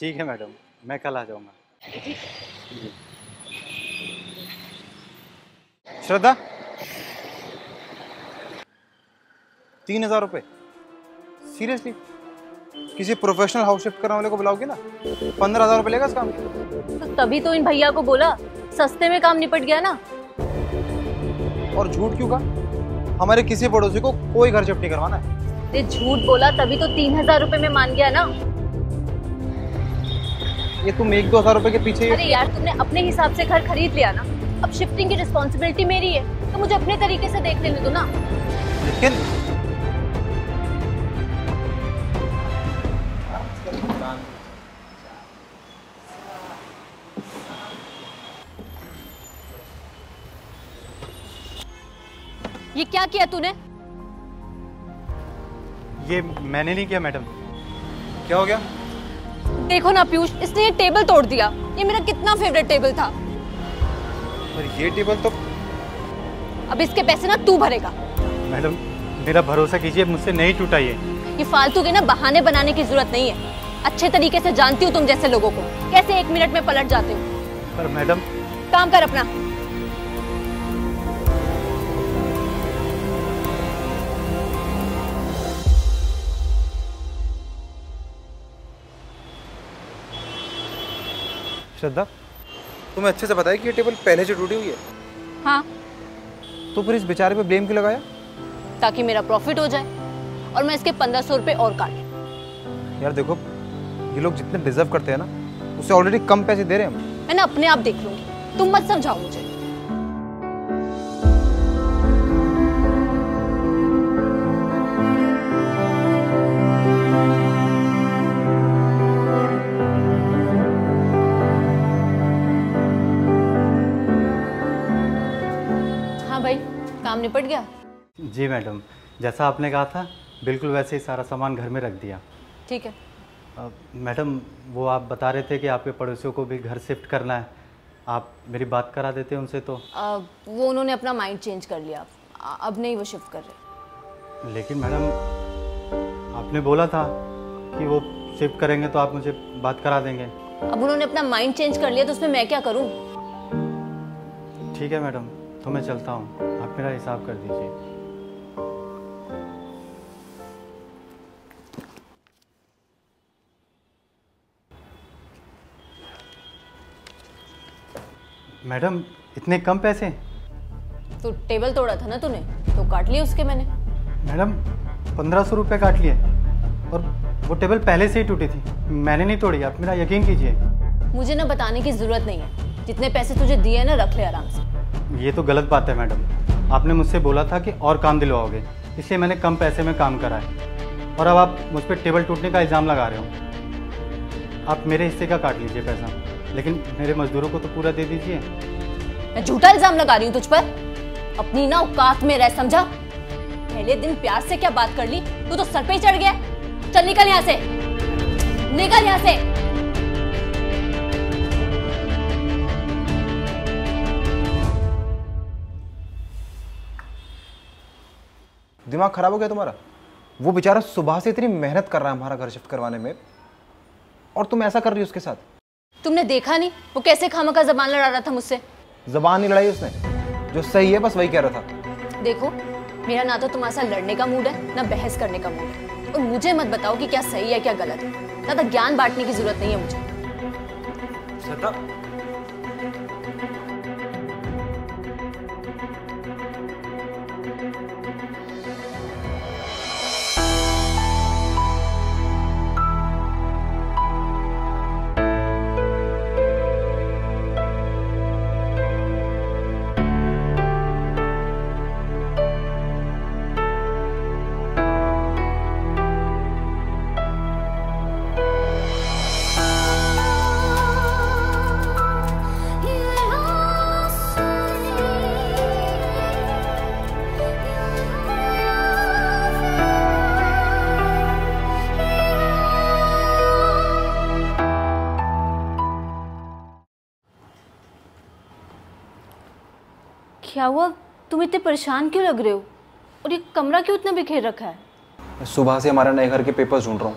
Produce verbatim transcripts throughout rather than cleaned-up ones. ठीक है मैडम, मैं कल आ जाऊँगा जी। श्रद्धा, तीन हजार रुपये? सीरियसली? किसी प्रोफेशनल हाउस शिफ्ट करने वाले को बुलाओगे ना? पंद्रह हजार रुपये लेगा इस काम के। तो तभी तो इन भैया को बोला, सस्ते में काम निपट गया ना। और झूठ क्यों कहा? हमारे किसी पड़ोसी को कोई घर शिफ्ट नहीं करवाना है। ये झूठ बोला तभी तो तीन हजार रुपये में मान गया ना। ये तुम एक दो हजार रुपए के पीछे। अरे यार, तुमने अपने हिसाब से घर खरीद लिया ना, अब शिफ्टिंग की रिस्पॉन्सिबिलिटी मेरी है तो मुझे अपने तरीके से देख लेने दो ना। लेकिन ये क्या किया तूने? ये मैंने नहीं किया मैडम। क्या हो गया? देखो ना पीयूष, इसने ये टेबल तोड़ दिया। ये मेरा कितना फेवरेट टेबल था। पर ये टेबल तो। अब इसके पैसे ना तू भरेगा। मैडम, मेरा भरोसा कीजिए, मुझसे नहीं टूटा ये। ये फालतू के ना बहाने बनाने की जरूरत नहीं है। अच्छे तरीके से जानती हूँ तुम जैसे लोगों को, कैसे एक मिनट में पलट जाते हो। पर मैडम, काम कर अपना। श्रद्धा, तुम्हें अच्छे से पता है कि ये टेबल पहले से टूटी हुई है। हाँ। तो फिर इस बेचारे पे ब्लेम क्यों लगाया? ताकि मेरा प्रॉफिट हो जाए और मैं इसके पंद्रह सौ रुपये और काट लूं। यार देखो, ये लोग जितने डिजर्व करते हैं ना, उससे ऑलरेडी कम पैसे दे रहे हैं हम। मैं ना अपने आप देख लूंगी, तुम मत समझाओ मुझे। काम निपट गया? जी मैडम, जैसा आपने कहा था बिल्कुल वैसे ही सारा सामान घर में रख दिया। ठीक है। आ, मैडम, वो आप बता रहे थे कि आपके पड़ोसियों को भी घर शिफ्ट करना है, आप मेरी बात करा देते उनसे तो। आ, वो उन्होंने अपना माइंड चेंज कर लिया, आ, अब नहीं वो शिफ्ट कर रहे। लेकिन मैडम, आपने बोला था कि वो शिफ्ट करेंगे तो आप मुझे बात करा देंगे। अब उन्होंने अपना माइंड चेंज कर लिया तो उसमें मैं क्या करूँ? ठीक है मैडम, तो मैं चलता हूँ, आप मेरा हिसाब कर दीजिए। मैडम, इतने कम पैसे? तो टेबल तोड़ा था ना तूने, तो काट लिए उसके मैंने। मैडम, पंद्रह सौ रुपये काट लिए, और वो टेबल पहले से ही टूटी थी, मैंने नहीं तोड़ी, आप मेरा यकीन कीजिए। मुझे ना बताने की जरूरत नहीं है, जितने पैसे तुझे दिए ना रख ले आराम से। ये तो गलत बात है मैडम, आपने मुझसे बोला था कि और काम दिलवाओगे, इसलिए मैंने कम पैसे में काम कराए, और अब आप मुझ पर टेबल टूटने का इल्ज़ाम लगा रहे हो। आप मेरे हिस्से का काट लीजिए पैसा, लेकिन मेरे मजदूरों को तो पूरा दे दीजिए। मैं झूठा इल्ज़ाम लगा रही हूँ तुझ पर? अपनी ना औकात में रह, समझा? पहले दिन प्यार से क्या बात कर ली, तू तो सर पे ही चढ़ गया। चल निकल यहाँ से, निकल यहाँ से। दिमाग खराब हो गया तुम्हारा? वो बेचारा सुबह से इतनी मेहनत कर रहा है हमारा घर शिफ्ट करवाने में, और तुम ऐसा कर रही हो उसके साथ। तुमने देखा नहीं वो कैसे खामखा जबान लड़ा रहा था मुझसे? जबान नहीं लड़ाई उसने, जो सही है बस वही कह रहा था। देखो, मेरा ना तो तुम्हारे साथ लड़ने का मूड है, ना बहस करने का मूड है, और मुझे मत बताओ कि क्या सही है क्या गलत है। ज्यादा ज्ञान बांटने की जरूरत नहीं है मुझे। क्या हुआ? तुम इतने परेशान क्यों लग रहे हो, और ये कमरा क्यों इतना बिखेर रखा है? मैं सुबह से हमारा नए घर के पेपर्स ढूंढ रहा हूँ,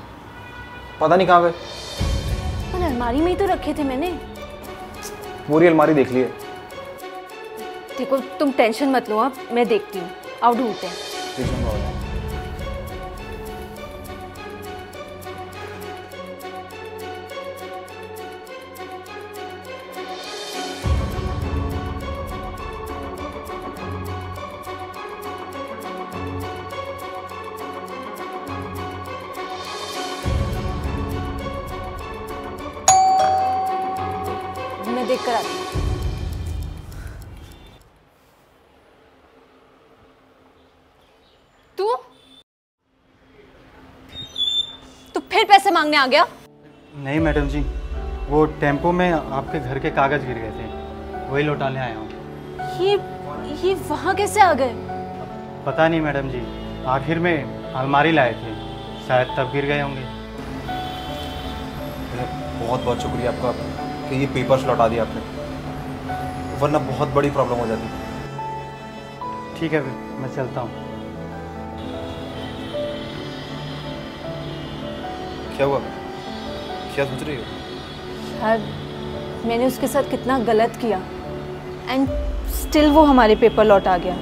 पता नहीं कहाँ गए। अलमारी में ही तो रखे थे मैंने। पूरी अलमारी देख ली है। देखो तुम टेंशन मत लो, आप मैं देखती हूँ। आओ ढूंढते हैं। देख कर आती हूँ। तू तू फिर पैसे मांगने आ गया? नहीं मैडम जी, वो टेम्पो में आपके घर के कागज गिर गए थे, वही लौटाने आया हूँ। ये ये वहाँ कैसे आ गए? पता नहीं मैडम जी, आखिर में अलमारी लाए थे, शायद तब गिर गए होंगे। बहुत बहुत शुक्रिया आपका कि ये पेपर्स लौटा दिया आपने, वरना बहुत बड़ी प्रॉब्लम हो जाती। ठीक है फिर मैं चलता हूँ। क्या हुआ, क्या सोच रही हो? यार मैंने उसके साथ कितना गलत किया एंड स्टिल वो हमारे पेपर लौटा गया।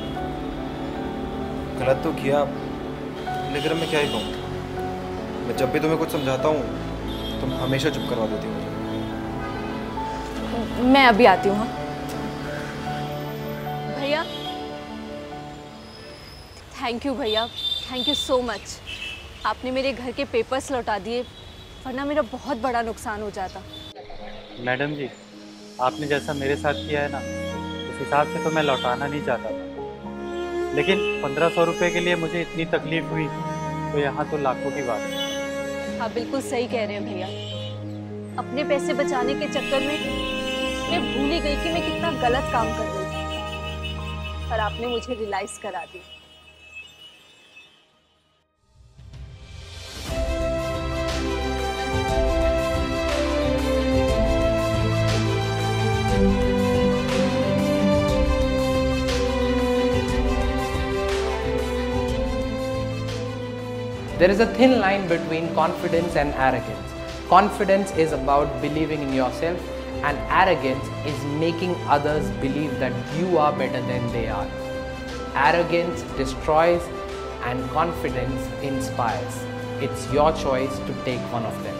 गलत तो किया लेकिन मैं क्या ही कहूँ, मैं जब भी तुम्हें कुछ समझाता हूँ तुम हमेशा चुप करवा देती हो। मैं अभी आती हूँ। हाँ भैया, थैंक यू भैया, थैंक यू सो मच। आपने मेरे घर के पेपर्स लौटा दिए, वरना मेरा बहुत बड़ा नुकसान हो जाता। मैडम जी, आपने जैसा मेरे साथ किया है ना, उस हिसाब से तो मैं लौटाना नहीं चाहता था, लेकिन पंद्रह सौ रुपये के लिए मुझे इतनी तकलीफ हुई, तो यहाँ तो लाखों की बात है। हाँ बिल्कुल सही कह रहे हैं भैया। अपने पैसे बचाने के चक्कर में मैं भूल ही गई कि मैं कितना गलत काम कर रही थी, पर आपने मुझे रियलाइज करा दी। There is a thin line between confidence and arrogance. Confidence is about believing in yourself. And arrogance is making others believe that you are better than they are. Arrogance destroys and confidence inspires. It's your choice to take one of them.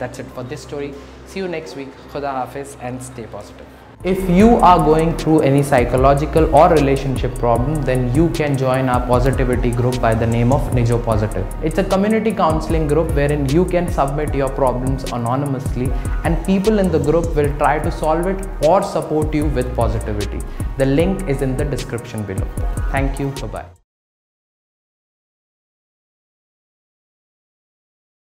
That's it for this story. See you next week. Khuda Hafiz and stay positive. If you are going through any psychological or relationship problem, then you can join our positivity group by the name of Nijo Positive. It's a community counseling group wherein you can submit your problems anonymously and people in the group will try to solve it or support you with positivity. The link is in the description below. Thank you. Bye-bye.